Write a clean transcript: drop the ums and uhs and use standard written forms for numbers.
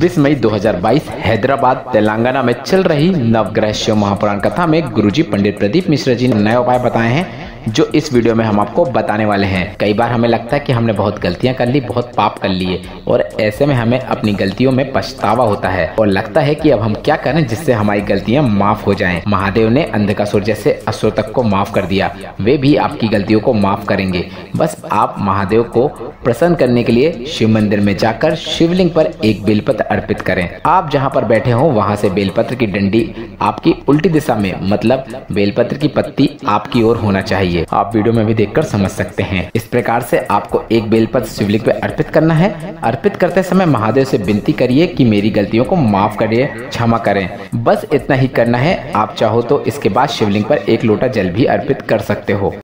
26 मई 2022 हैदराबाद तेलंगाना में चल रही नवग्रह शिव महापुराण कथा में गुरुजी पंडित प्रदीप मिश्रा जी ने नए उपाय बताए हैं जो इस वीडियो में हम आपको बताने वाले हैं। कई बार हमें लगता है कि हमने बहुत गलतियां कर ली, बहुत पाप कर लिए और ऐसे में हमें अपनी गलतियों में पछतावा होता है और लगता है कि अब हम क्या करें जिससे हमारी गलतियां माफ हो जाएं। महादेव ने अंधकासुर जैसे असुर तक को माफ कर दिया, वे भी आपकी गलतियों को माफ करेंगे। बस आप महादेव को प्रसन्न करने के लिए शिव मंदिर में जाकर शिवलिंग पर एक बेलपत्र अर्पित करें। आप जहां पर बैठे हो वहां से बेलपत्र की डंडी आपकी उल्टी दिशा में, मतलब बेलपत्र की पत्ती आपकी ओर होना चाहिए। आप वीडियो में भी देखकर समझ सकते हैं। इस प्रकार से आपको एक बेलपत्र शिवलिंग पर अर्पित करना है। अर्पित करते समय महादेव से विनती करिए कि मेरी गलतियों को माफ करिए, क्षमा करें। बस इतना ही करना है। आप चाहो तो इसके बाद शिवलिंग पर एक लोटा जल भी अर्पित कर सकते हो।